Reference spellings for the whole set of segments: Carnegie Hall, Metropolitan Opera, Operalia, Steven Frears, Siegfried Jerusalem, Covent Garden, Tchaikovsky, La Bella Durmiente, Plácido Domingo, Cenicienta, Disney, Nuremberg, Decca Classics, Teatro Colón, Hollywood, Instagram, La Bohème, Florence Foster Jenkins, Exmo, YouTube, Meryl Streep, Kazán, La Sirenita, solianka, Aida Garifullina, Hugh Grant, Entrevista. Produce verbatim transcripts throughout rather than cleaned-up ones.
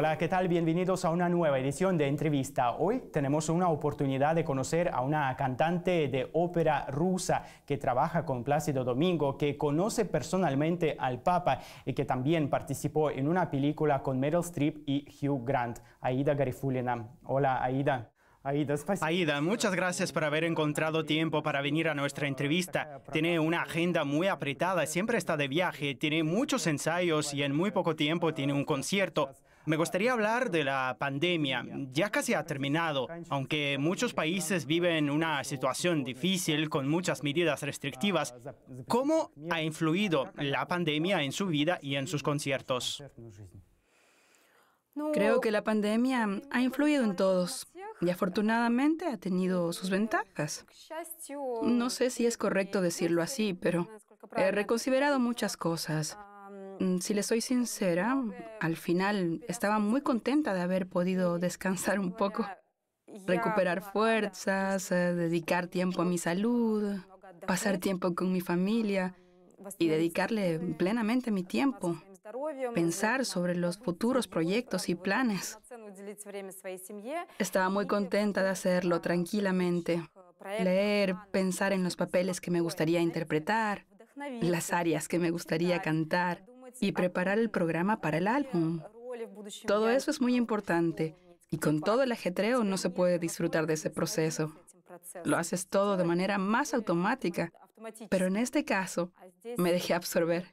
Hola, ¿qué tal? Bienvenidos a una nueva edición de Entrevista. Hoy tenemos una oportunidad de conocer a una cantante de ópera rusa que trabaja con Plácido Domingo, que conoce personalmente al Papa y que también participó en una película con Meryl Streep y Hugh Grant, Aida Garifullina. Hola, Aida. Aida, muchas gracias por haber encontrado tiempo para venir a nuestra entrevista. Tiene una agenda muy apretada, siempre está de viaje, tiene muchos ensayos y en muy poco tiempo tiene un concierto. Me gustaría hablar de la pandemia. Ya casi ha terminado, aunque muchos países viven una situación difícil con muchas medidas restrictivas. ¿Cómo ha influido la pandemia en su vida y en sus conciertos? Creo que la pandemia ha influido en todos. Y afortunadamente ha tenido sus ventajas. No sé si es correcto decirlo así, pero he reconsiderado muchas cosas. Si les soy sincera, al final estaba muy contenta de haber podido descansar un poco, recuperar fuerzas, dedicar tiempo a mi salud, pasar tiempo con mi familia y dedicarle plenamente mi tiempo, pensar sobre los futuros proyectos y planes. Estaba muy contenta de hacerlo tranquilamente, leer, pensar en los papeles que me gustaría interpretar, las áreas que me gustaría cantar y preparar el programa para el álbum. Todo eso es muy importante y con todo el ajetreo no se puede disfrutar de ese proceso. Lo haces todo de manera más automática, pero en este caso me dejé absorber.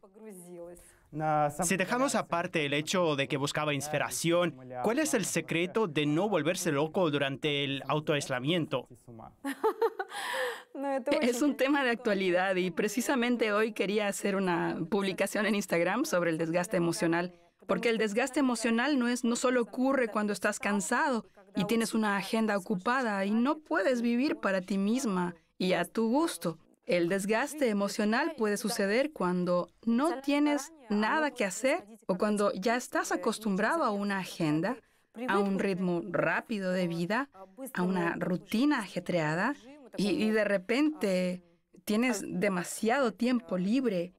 Si dejamos aparte el hecho de que buscaba inspiración, ¿cuál es el secreto de no volverse loco durante el autoaislamiento? Es un tema de actualidad y precisamente hoy quería hacer una publicación en Instagram sobre el desgaste emocional, porque el desgaste emocional no es, no solo ocurre cuando estás cansado y tienes una agenda ocupada y no puedes vivir para ti misma y a tu gusto. El desgaste emocional puede suceder cuando no tienes nada que hacer o cuando ya estás acostumbrado a una agenda, a un ritmo rápido de vida, a una rutina ajetreada y, y de repente tienes demasiado tiempo libre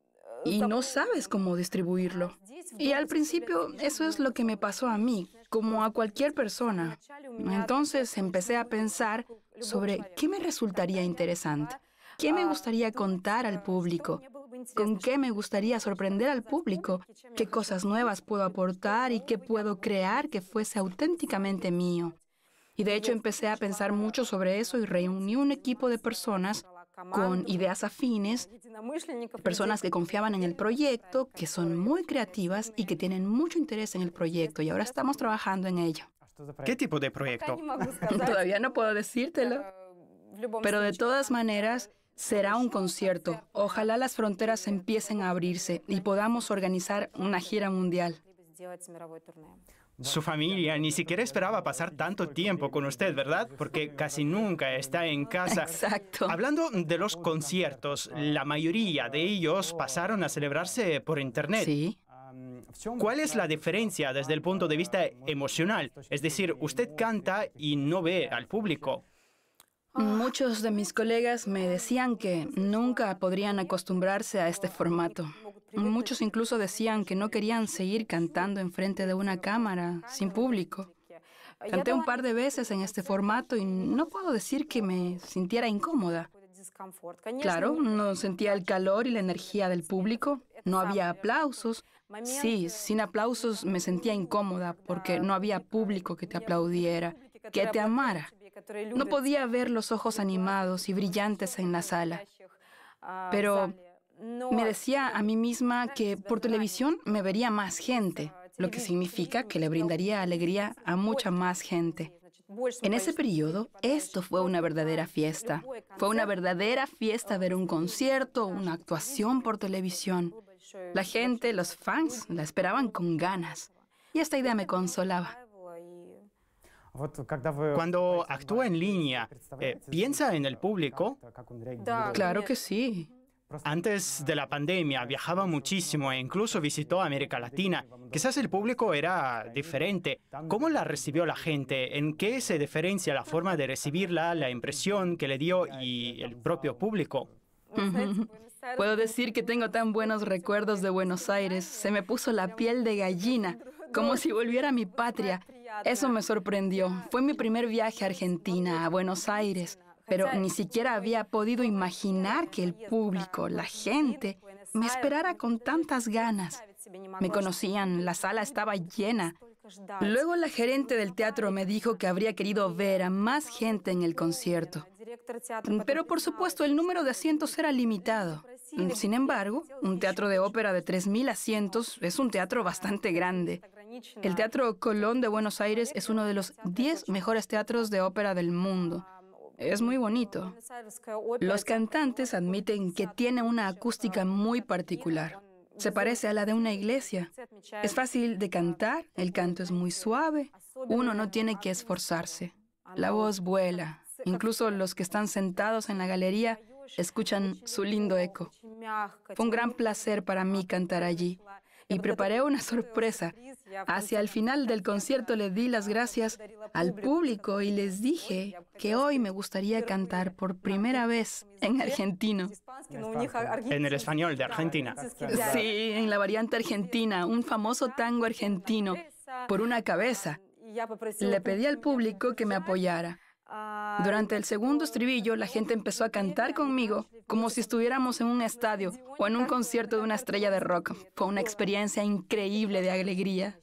y no sabes cómo distribuirlo. Y al principio eso es lo que me pasó a mí, como a cualquier persona. Entonces empecé a pensar sobre qué me resultaría interesante. ¿Qué me gustaría contar al público? ¿Con qué me gustaría sorprender al público? ¿Qué cosas nuevas puedo aportar y qué puedo crear que fuese auténticamente mío? Y de hecho empecé a pensar mucho sobre eso y reuní un equipo de personas con ideas afines, personas que confiaban en el proyecto, que son muy creativas y que tienen mucho interés en el proyecto y ahora estamos trabajando en ello. ¿Qué tipo de proyecto? Todavía no puedo decírtelo, pero de todas maneras, será un concierto. Ojalá las fronteras empiecen a abrirse y podamos organizar una gira mundial. Su familia ni siquiera esperaba pasar tanto tiempo con usted, ¿verdad? Porque casi nunca está en casa. Exacto. Hablando de los conciertos, la mayoría de ellos pasaron a celebrarse por Internet. Sí. ¿Cuál es la diferencia desde el punto de vista emocional? Es decir, usted canta y no ve al público. Muchos de mis colegas me decían que nunca podrían acostumbrarse a este formato. Muchos incluso decían que no querían seguir cantando enfrente de una cámara, sin público. Canté un par de veces en este formato y no puedo decir que me sintiera incómoda. Claro, no sentía el calor y la energía del público, no había aplausos. Sí, sin aplausos me sentía incómoda porque no había público que te aplaudiera, que te amara. No podía ver los ojos animados y brillantes en la sala, pero me decía a mí misma que por televisión me vería más gente, lo que significa que le brindaría alegría a mucha más gente. En ese periodo, esto fue una verdadera fiesta. Fue una verdadera fiesta ver un concierto, una actuación por televisión. La gente, los fans, la esperaban con ganas y esta idea me consolaba. Cuando actúa en línea, eh, ¿piensa en el público? Claro que sí. Antes de la pandemia viajaba muchísimo e incluso visitó América Latina. Quizás el público era diferente. ¿Cómo la recibió la gente? ¿En qué se diferencia la forma de recibirla, la impresión que le dio y el propio público? Uh-huh. Puedo decir que tengo tan buenos recuerdos de Buenos Aires. Se me puso la piel de gallina. como si volviera a mi patria. Eso me sorprendió. Fue mi primer viaje a Argentina, a Buenos Aires, pero ni siquiera había podido imaginar que el público, la gente, me esperara con tantas ganas. Me conocían, la sala estaba llena. Luego la gerente del teatro me dijo que habría querido ver a más gente en el concierto. Pero, por supuesto, el número de asientos era limitado. Sin embargo, un teatro de ópera de tres mil asientos es un teatro bastante grande. El Teatro Colón de Buenos Aires es uno de los diez mejores teatros de ópera del mundo. Es muy bonito. Los cantantes admiten que tiene una acústica muy particular. Se parece a la de una iglesia. Es fácil de cantar, el canto es muy suave, uno no tiene que esforzarse. La voz vuela. Incluso los que están sentados en la galería escuchan su lindo eco. Fue un gran placer para mí cantar allí. Y preparé una sorpresa. Hacia el final del concierto le di las gracias al público y les dije que hoy me gustaría cantar por primera vez en argentino. En el español de Argentina. Sí, en la variante argentina, un famoso tango argentino, por una cabeza. Le pedí al público que me apoyara. Durante el segundo estribillo, la gente empezó a cantar conmigo como si estuviéramos en un estadio o en un concierto de una estrella de rock. Fue una experiencia increíble de alegría.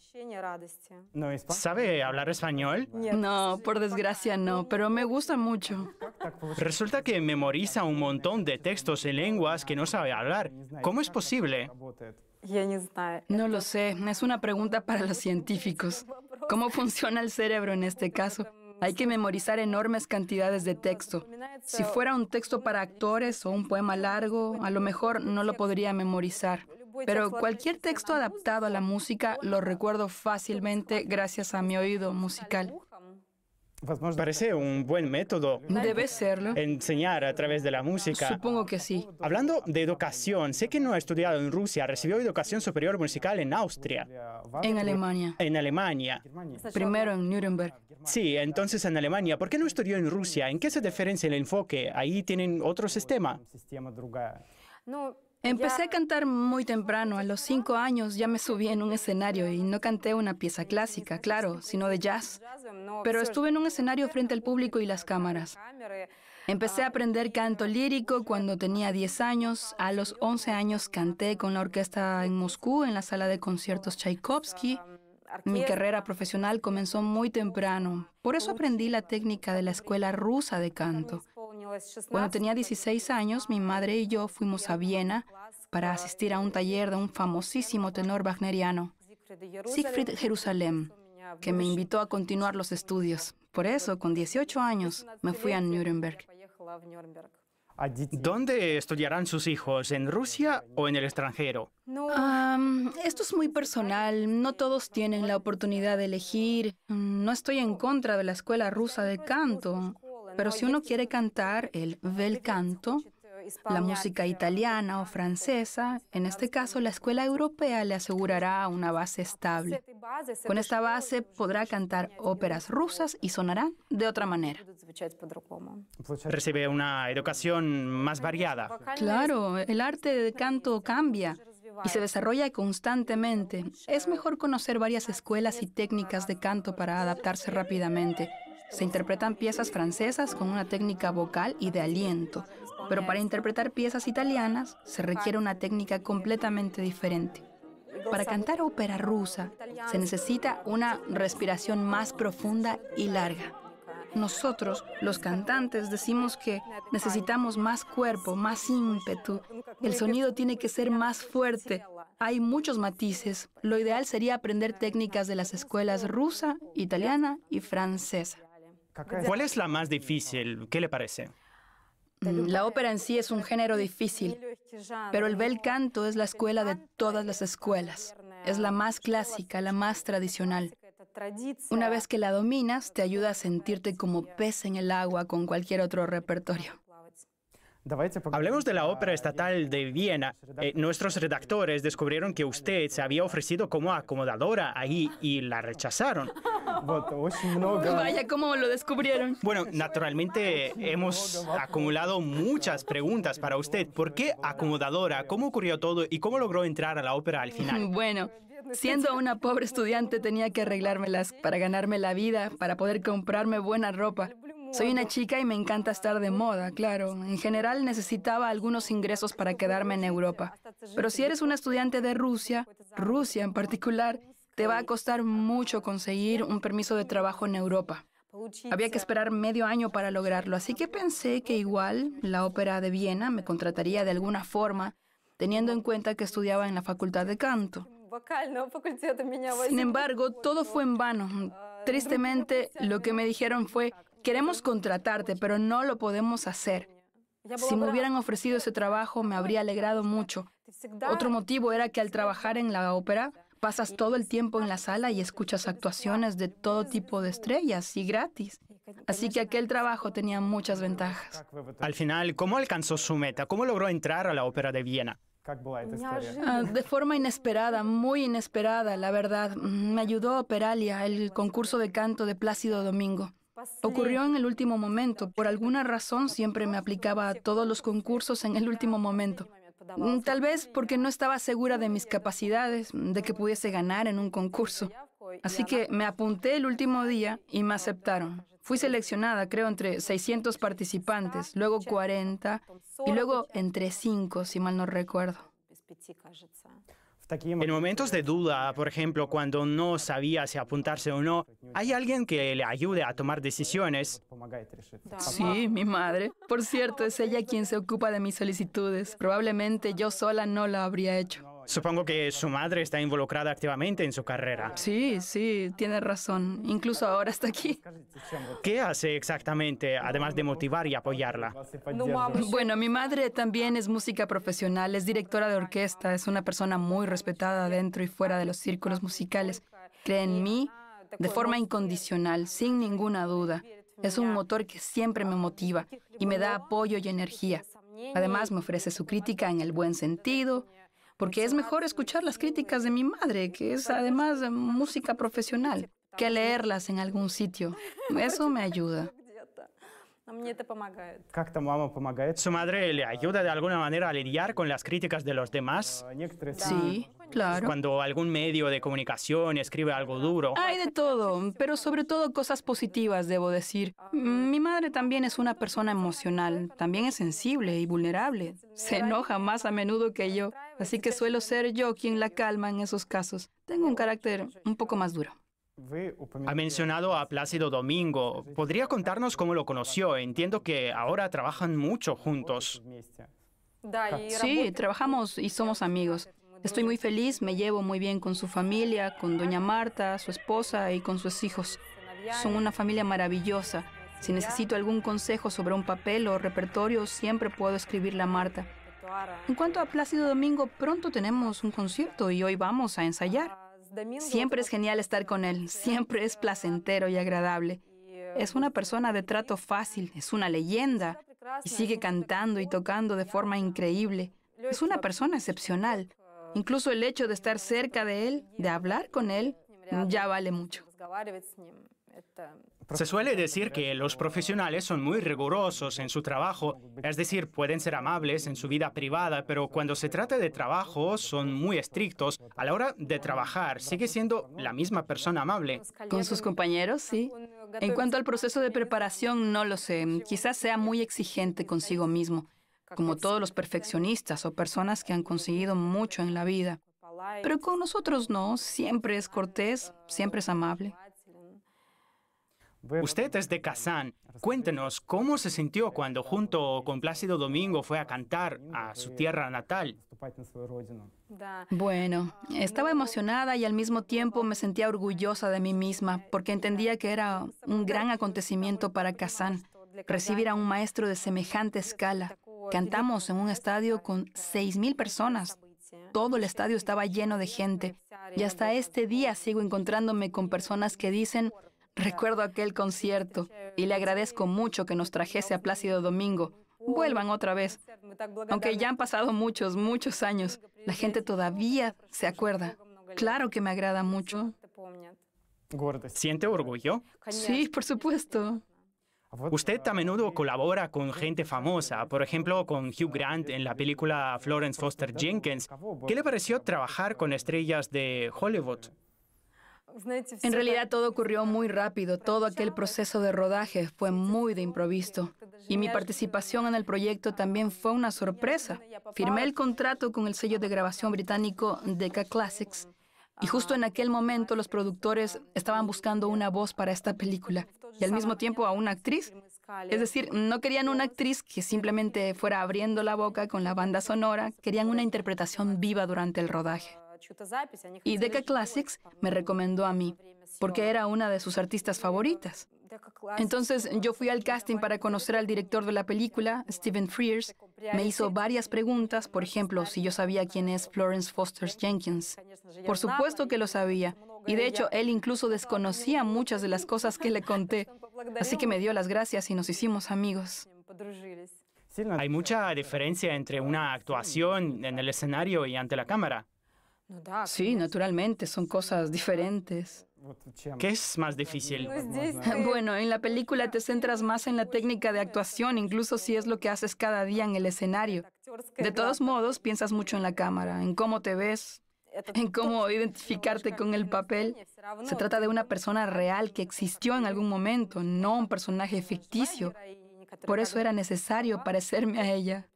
¿Sabe hablar español? No, por desgracia no, pero me gusta mucho. Resulta que memoriza un montón de textos en lenguas que no sabe hablar. ¿Cómo es posible? No lo sé, es una pregunta para los científicos. ¿Cómo funciona el cerebro en este caso? Hay que memorizar enormes cantidades de texto. Si fuera un texto para actores o un poema largo, a lo mejor no lo podría memorizar. Pero cualquier texto adaptado a la música lo recuerdo fácilmente gracias a mi oído musical. Parece un buen método. Debe serlo. Enseñar a través de la música. Supongo que sí. Hablando de educación, sé que no ha estudiado en Rusia, recibió educación superior musical en Austria. En Alemania. En Alemania. Primero en Nuremberg. Sí, entonces en Alemania. ¿Por qué no estudió en Rusia? ¿En qué se diferencia el enfoque? Ahí tienen otro sistema. Empecé a cantar muy temprano. A los cinco años ya me subí en un escenario y no canté una pieza clásica, claro, sino de jazz. Pero estuve en un escenario frente al público y las cámaras. Empecé a aprender canto lírico cuando tenía diez años. A los once años canté con la orquesta en Moscú, en la sala de conciertos Tchaikovsky. Mi carrera profesional comenzó muy temprano. Por eso aprendí la técnica de la escuela rusa de canto. Cuando tenía dieciséis años, mi madre y yo fuimos a Viena para asistir a un taller de un famosísimo tenor wagneriano, Siegfried Jerusalem, que me invitó a continuar los estudios. Por eso, con dieciocho años, me fui a Nuremberg. ¿Dónde estudiarán sus hijos? ¿En Rusia o en el extranjero? Um, esto es muy personal. No todos tienen la oportunidad de elegir. No estoy en contra de la escuela rusa de canto, pero si uno quiere cantar el bel canto, la música italiana o francesa, en este caso la escuela europea le asegurará una base estable. Con esta base podrá cantar óperas rusas y sonarán de otra manera. Recibe una educación más variada. Claro, el arte de canto cambia y se desarrolla constantemente. Es mejor conocer varias escuelas y técnicas de canto para adaptarse rápidamente. Se interpretan piezas francesas con una técnica vocal y de aliento, pero para interpretar piezas italianas se requiere una técnica completamente diferente. Para cantar ópera rusa se necesita una respiración más profunda y larga. Nosotros, los cantantes, decimos que necesitamos más cuerpo, más ímpetu. El sonido tiene que ser más fuerte. Hay muchos matices. Lo ideal sería aprender técnicas de las escuelas rusa, italiana y francesa. ¿Cuál es la más difícil? ¿Qué le parece? La ópera en sí es un género difícil, pero el bel canto es la escuela de todas las escuelas. Es la más clásica, la más tradicional. Una vez que la dominas, te ayuda a sentirte como pez en el agua con cualquier otro repertorio. Hablemos de la ópera estatal de Viena. Eh, nuestros redactores descubrieron que usted se había ofrecido como acomodadora ahí y la rechazaron. Vaya, ¿cómo lo descubrieron? Bueno, naturalmente hemos acumulado muchas preguntas para usted. ¿Por qué acomodadora? ¿Cómo ocurrió todo? ¿Y cómo logró entrar a la ópera al final? Bueno, siendo una pobre estudiante tenía que arreglármelas para ganarme la vida, para poder comprarme buena ropa. Soy una chica y me encanta estar de moda, claro. En general necesitaba algunos ingresos para quedarme en Europa. Pero si eres una estudiante de Rusia, Rusia en particular, te va a costar mucho conseguir un permiso de trabajo en Europa. Había que esperar medio año para lograrlo, así que pensé que igual la ópera de Viena me contrataría de alguna forma, teniendo en cuenta que estudiaba en la facultad de canto. Sin embargo, todo fue en vano. Tristemente, lo que me dijeron fue: queremos contratarte, pero no lo podemos hacer. Si me hubieran ofrecido ese trabajo, me habría alegrado mucho. Otro motivo era que al trabajar en la ópera, pasas todo el tiempo en la sala y escuchas actuaciones de todo tipo de estrellas y gratis. Así que aquel trabajo tenía muchas ventajas. Al final, ¿cómo alcanzó su meta? ¿Cómo logró entrar a la ópera de Viena? Ah, de forma inesperada, muy inesperada, la verdad. Me ayudó Operalia, el concurso de canto de Plácido Domingo. Ocurrió en el último momento. Por alguna razón siempre me aplicaba a todos los concursos en el último momento. Tal vez porque no estaba segura de mis capacidades, de que pudiese ganar en un concurso. Así que me apunté el último día y me aceptaron. Fui seleccionada, creo, entre seiscientos participantes, luego cuarenta y luego entre cinco, si mal no recuerdo. En momentos de duda, por ejemplo, cuando no sabía si apuntarse o no, ¿hay alguien que le ayude a tomar decisiones? Sí, mi madre. Por cierto, es ella quien se ocupa de mis solicitudes. Probablemente yo sola no la habría hecho. Supongo que su madre está involucrada activamente en su carrera. Sí, sí, tiene razón. Incluso ahora está aquí. ¿Qué hace exactamente, además de motivar y apoyarla? Bueno, mi madre también es música profesional, es directora de orquesta, es una persona muy respetada dentro y fuera de los círculos musicales. Cree en mí de forma incondicional, sin ninguna duda. Es un motor que siempre me motiva y me da apoyo y energía. Además, me ofrece su crítica en el buen sentido, porque es mejor escuchar las críticas de mi madre, que es además música profesional, que leerlas en algún sitio. Eso me ayuda. ¿Su madre le ayuda de alguna manera a lidiar con las críticas de los demás? Sí, claro. Cuando algún medio de comunicación escribe algo duro. Hay de todo, pero sobre todo cosas positivas, debo decir. Mi madre también es una persona emocional, también es sensible y vulnerable. Se enoja más a menudo que yo, así que suelo ser yo quien la calma en esos casos. Tengo un carácter un poco más duro. Ha mencionado a Plácido Domingo. ¿Podría contarnos cómo lo conoció? Entiendo que ahora trabajan mucho juntos. Sí, trabajamos y somos amigos. Estoy muy feliz, me llevo muy bien con su familia, con doña Marta, su esposa y con sus hijos. Son una familia maravillosa. Si necesito algún consejo sobre un papel o repertorio, siempre puedo escribirle a Marta. En cuanto a Plácido Domingo, pronto tenemos un concierto y hoy vamos a ensayar. Siempre es genial estar con él, siempre es placentero y agradable. Es una persona de trato fácil, es una leyenda, y sigue cantando y tocando de forma increíble. Es una persona excepcional. Incluso el hecho de estar cerca de él, de hablar con él, ya vale mucho. Se suele decir que los profesionales son muy rigurosos en su trabajo, es decir, pueden ser amables en su vida privada, pero cuando se trata de trabajo son muy estrictos. A la hora de trabajar, sigue siendo la misma persona amable. ¿Con sus compañeros? Sí. En cuanto al proceso de preparación, no lo sé. Quizás sea muy exigente consigo mismo, como todos los perfeccionistas o personas que han conseguido mucho en la vida. Pero con nosotros no, siempre es cortés, siempre es amable. Usted es de Kazán. Cuéntenos, ¿cómo se sintió cuando junto con Plácido Domingo fue a cantar a su tierra natal? Bueno, estaba emocionada y al mismo tiempo me sentía orgullosa de mí misma, porque entendía que era un gran acontecimiento para Kazán recibir a un maestro de semejante escala. Cantamos en un estadio con seis mil personas. Todo el estadio estaba lleno de gente. Y hasta este día sigo encontrándome con personas que dicen: recuerdo aquel concierto y le agradezco mucho que nos trajese a Plácido Domingo. vuelvan otra vez. Aunque ya han pasado muchos, muchos años, la gente todavía se acuerda. Claro que me agrada mucho. ¿Siente orgullo? Sí, por supuesto. Usted a menudo colabora con gente famosa, por ejemplo, con Hugh Grant en la película Florence Foster Jenkins. ¿Qué le pareció trabajar con estrellas de Hollywood? En realidad todo ocurrió muy rápido, todo aquel proceso de rodaje fue muy de improviso y mi participación en el proyecto también fue una sorpresa. Firmé el contrato con el sello de grabación británico Decca Classics y justo en aquel momento los productores estaban buscando una voz para esta película y al mismo tiempo a una actriz. Es decir, no querían una actriz que simplemente fuera abriendo la boca con la banda sonora, querían una interpretación viva durante el rodaje. Y Decca Classics me recomendó a mí, porque era una de sus artistas favoritas. Entonces, yo fui al casting para conocer al director de la película, Steven Frears. Me hizo varias preguntas, por ejemplo, si yo sabía quién es Florence Foster Jenkins. Por supuesto que lo sabía, y de hecho, él incluso desconocía muchas de las cosas que le conté. Así que me dio las gracias y nos hicimos amigos. Hay mucha diferencia entre una actuación en el escenario y ante la cámara. Sí, naturalmente, son cosas diferentes. ¿Qué es más difícil? Bueno, en la película te centras más en la técnica de actuación, incluso si es lo que haces cada día en el escenario. De todos modos, piensas mucho en la cámara, en cómo te ves, en cómo identificarte con el papel. Se trata de una persona real que existió en algún momento, no un personaje ficticio. Por eso era necesario parecerme a ella.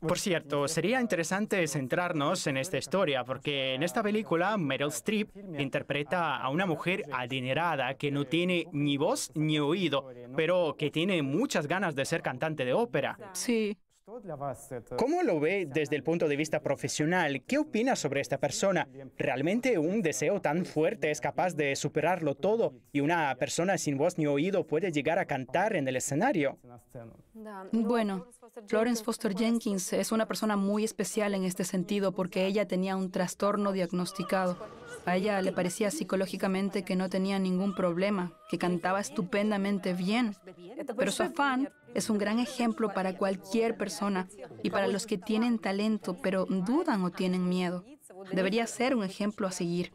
Por cierto, sería interesante centrarnos en esta historia, porque en esta película Meryl Streep interpreta a una mujer adinerada que no tiene ni voz ni oído, pero que tiene muchas ganas de ser cantante de ópera. Sí. ¿Cómo lo ve desde el punto de vista profesional? ¿Qué opina sobre esta persona? ¿Realmente un deseo tan fuerte es capaz de superarlo todo y una persona sin voz ni oído puede llegar a cantar en el escenario? Bueno, Florence Foster Jenkins es una persona muy especial en este sentido porque ella tenía un trastorno diagnosticado. A ella le parecía psicológicamente que no tenía ningún problema, que cantaba estupendamente bien, pero su afán es un gran ejemplo para cualquier persona y para los que tienen talento, pero dudan o tienen miedo. Debería ser un ejemplo a seguir.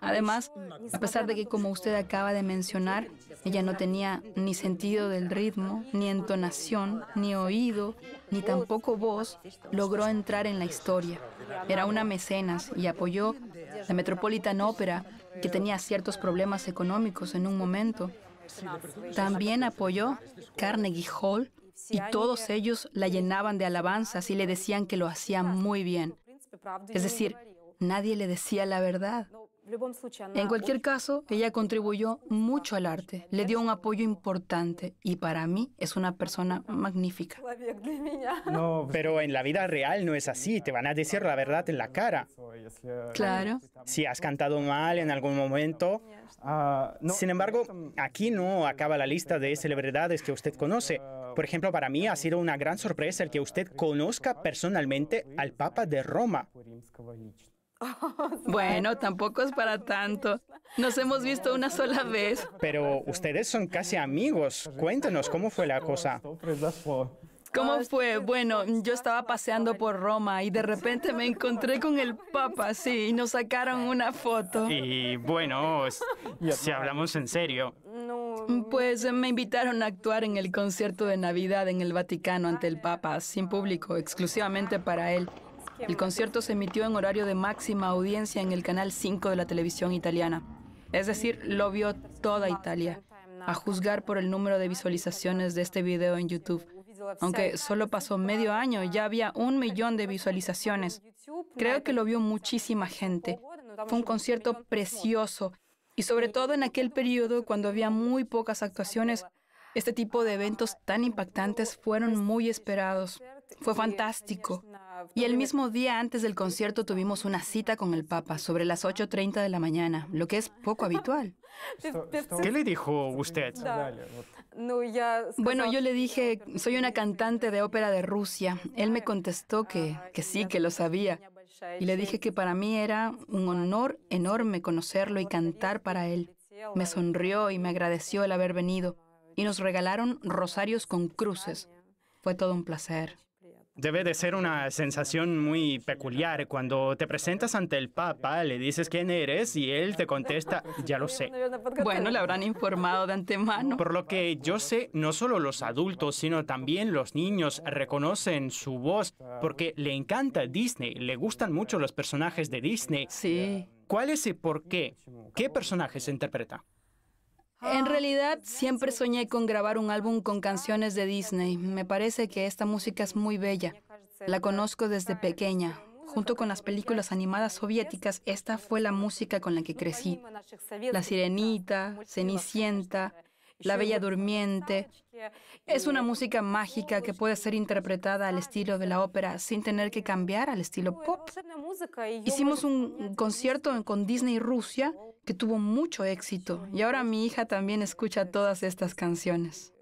Además, a pesar de que, como usted acaba de mencionar, ella no tenía ni sentido del ritmo, ni entonación, ni oído, ni tampoco voz, logró entrar en la historia. Era una mecenas y apoyó la Metropolitan Opera, que tenía ciertos problemas económicos en un momento. También apoyó Carnegie Hall y todos ellos la llenaban de alabanzas y le decían que lo hacía muy bien. Es decir, nadie le decía la verdad. En cualquier caso, ella contribuyó mucho al arte, le dio un apoyo importante y para mí es una persona magnífica. No, pero en la vida real no es así, te van a decir la verdad en la cara. Claro. Si has cantado mal en algún momento. Sin embargo, aquí no acaba la lista de celebridades que usted conoce. Por ejemplo, para mí ha sido una gran sorpresa el que usted conozca personalmente al Papa de Roma. Bueno, tampoco es para tanto. Nos hemos visto una sola vez. Pero ustedes son casi amigos. Cuéntanos, ¿cómo fue la cosa? ¿Cómo fue? Bueno, yo estaba paseando por Roma y de repente me encontré con el Papa, sí, y nos sacaron una foto. Y bueno, si hablamos en serio. Pues me invitaron a actuar en el concierto de Navidad en el Vaticano ante el Papa, sin público, exclusivamente para él. El concierto se emitió en horario de máxima audiencia en el canal cinco de la televisión italiana. Es decir, lo vio toda Italia, a juzgar por el número de visualizaciones de este video en YouTube. Aunque solo pasó medio año, ya había un millón de visualizaciones. Creo que lo vio muchísima gente. Fue un concierto precioso. Y sobre todo en aquel periodo, cuando había muy pocas actuaciones, este tipo de eventos tan impactantes fueron muy esperados. Fue fantástico. Y el mismo día antes del concierto tuvimos una cita con el Papa sobre las ocho treinta de la mañana, lo que es poco habitual. ¿Qué le dijo usted? Bueno, yo le dije, soy una cantante de ópera de Rusia. Él me contestó que, que sí, que lo sabía. Y le dije que para mí era un honor enorme conocerlo y cantar para él. Me sonrió y me agradeció el haber venido. Y nos regalaron rosarios con cruces. Fue todo un placer. Debe de ser una sensación muy peculiar cuando te presentas ante el Papa, le dices quién eres y él te contesta, ya lo sé. Bueno, le habrán informado de antemano. Por lo que yo sé, no solo los adultos, sino también los niños reconocen su voz porque le encanta Disney, le gustan mucho los personajes de Disney. Sí. ¿Cuál es y por qué? ¿Qué personajes interpreta? En realidad, siempre soñé con grabar un álbum con canciones de Disney. Me parece que esta música es muy bella. La conozco desde pequeña. Junto con las películas animadas soviéticas, esta fue la música con la que crecí. La Sirenita, Cenicienta, La Bella Durmiente. Es una música mágica que puede ser interpretada al estilo de la ópera sin tener que cambiar al estilo pop. Hicimos un concierto con Disney Rusia que tuvo mucho éxito y ahora mi hija también escucha todas estas canciones.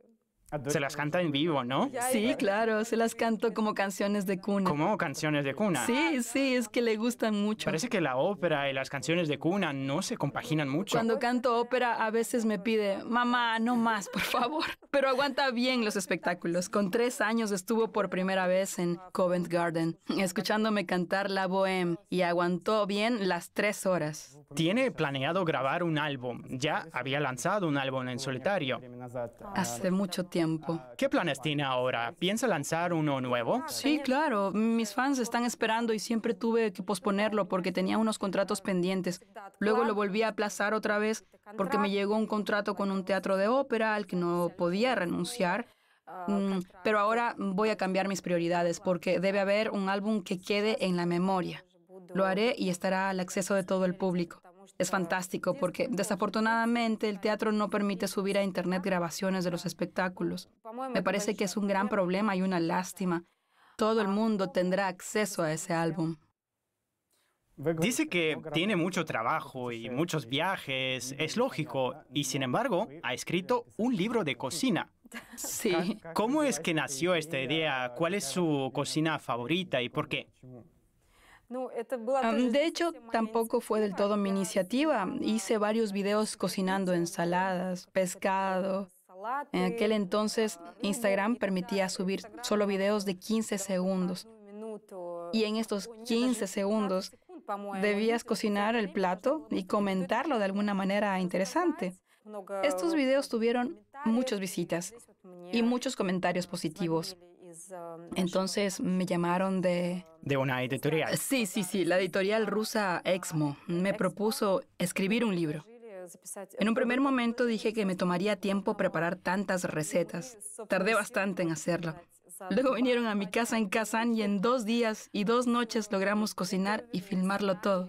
Se las canta en vivo, ¿no? Sí, claro, se las canto como canciones de cuna. ¿Como canciones de cuna? Sí, sí, es que le gustan mucho. Parece que la ópera y las canciones de cuna no se compaginan mucho. Cuando canto ópera, a veces me pide, mamá, no más, por favor. Pero aguanta bien los espectáculos. Con tres años estuvo por primera vez en Covent Garden, escuchándome cantar La Bohème, y aguantó bien las tres horas. Tiene planeado grabar un álbum. Ya había lanzado un álbum en solitario. Hace mucho tiempo. ¿Qué planes tiene ahora? ¿Piensa lanzar uno nuevo? Sí, claro. Mis fans están esperando y siempre tuve que posponerlo porque tenía unos contratos pendientes. Luego lo volví a aplazar otra vez porque me llegó un contrato con un teatro de ópera al que no podía renunciar. Pero ahora voy a cambiar mis prioridades porque debe haber un álbum que quede en la memoria. Lo haré y estará al acceso de todo el público. Es fantástico porque, desafortunadamente, el teatro no permite subir a Internet grabaciones de los espectáculos. Me parece que es un gran problema y una lástima. Todo el mundo tendrá acceso a ese álbum. Dice que tiene mucho trabajo y muchos viajes, es lógico, y sin embargo, ha escrito un libro de cocina. Sí. ¿Cómo es que nació esta idea? ¿Cuál es su cocina favorita y por qué? Um, de hecho, tampoco fue del todo mi iniciativa. Hice varios videos cocinando ensaladas, pescado. En aquel entonces, Instagram permitía subir solo videos de quince segundos. Y en estos quince segundos, debías cocinar el plato y comentarlo de alguna manera interesante. Estos videos tuvieron muchas visitas y muchos comentarios positivos. Entonces me llamaron de... ¿De una editorial? Sí, sí, sí. La editorial rusa Exmo me propuso escribir un libro. En un primer momento dije que me tomaría tiempo preparar tantas recetas. Tardé bastante en hacerlo. Luego vinieron a mi casa en Kazán y en dos días y dos noches logramos cocinar y filmarlo todo.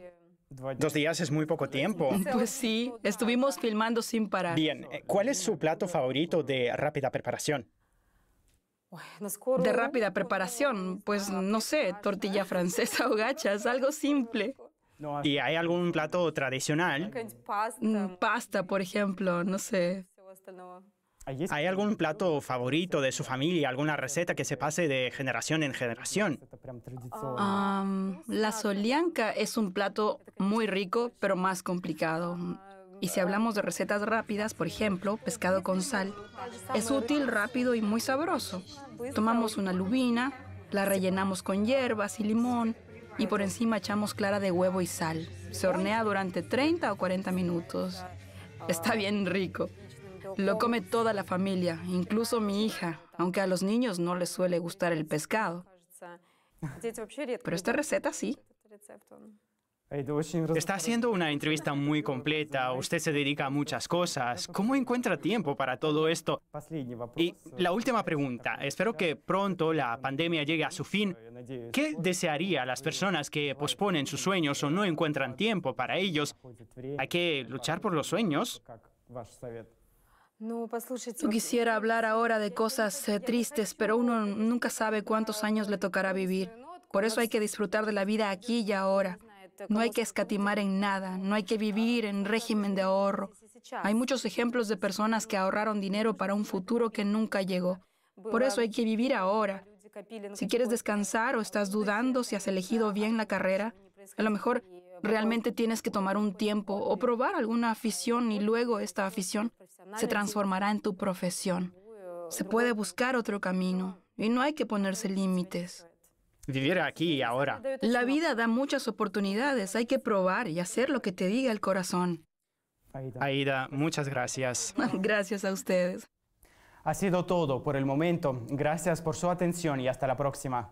Dos días es muy poco tiempo. Pues sí, estuvimos filmando sin parar. Bien, ¿cuál es su plato favorito de rápida preparación? De rápida preparación, pues no sé, tortilla francesa o gachas, algo simple. ¿Y hay algún plato tradicional? Pasta, por ejemplo, no sé. ¿Hay algún plato favorito de su familia, alguna receta que se pase de generación en generación? Um, la solianka es un plato muy rico, pero más complicado. Y si hablamos de recetas rápidas, por ejemplo, pescado con sal, es útil, rápido y muy sabroso. Tomamos una lubina, la rellenamos con hierbas y limón y por encima echamos clara de huevo y sal. Se hornea durante treinta o cuarenta minutos. Está bien rico. Lo come toda la familia, incluso mi hija, aunque a los niños no les suele gustar el pescado. Pero esta receta sí. Está haciendo una entrevista muy completa, usted se dedica a muchas cosas. ¿Cómo encuentra tiempo para todo esto? Y la última pregunta, espero que pronto la pandemia llegue a su fin. ¿Qué desearía a las personas que posponen sus sueños o no encuentran tiempo para ellos? ¿Hay que luchar por los sueños? Yo quisiera hablar ahora de cosas eh, tristes, pero uno nunca sabe cuántos años le tocará vivir. Por eso hay que disfrutar de la vida aquí y ahora. No hay que escatimar en nada, no hay que vivir en régimen de ahorro. Hay muchos ejemplos de personas que ahorraron dinero para un futuro que nunca llegó. Por eso hay que vivir ahora. Si quieres descansar o estás dudando si has elegido bien la carrera, a lo mejor realmente tienes que tomar un tiempo o probar alguna afición y luego esta afición se transformará en tu profesión. Se puede buscar otro camino. y no hay que ponerse límites. Vivir aquí y ahora. La vida da muchas oportunidades. Hay que probar y hacer lo que te diga el corazón. Aida, muchas gracias. Gracias a ustedes. Ha sido todo por el momento. Gracias por su atención y hasta la próxima.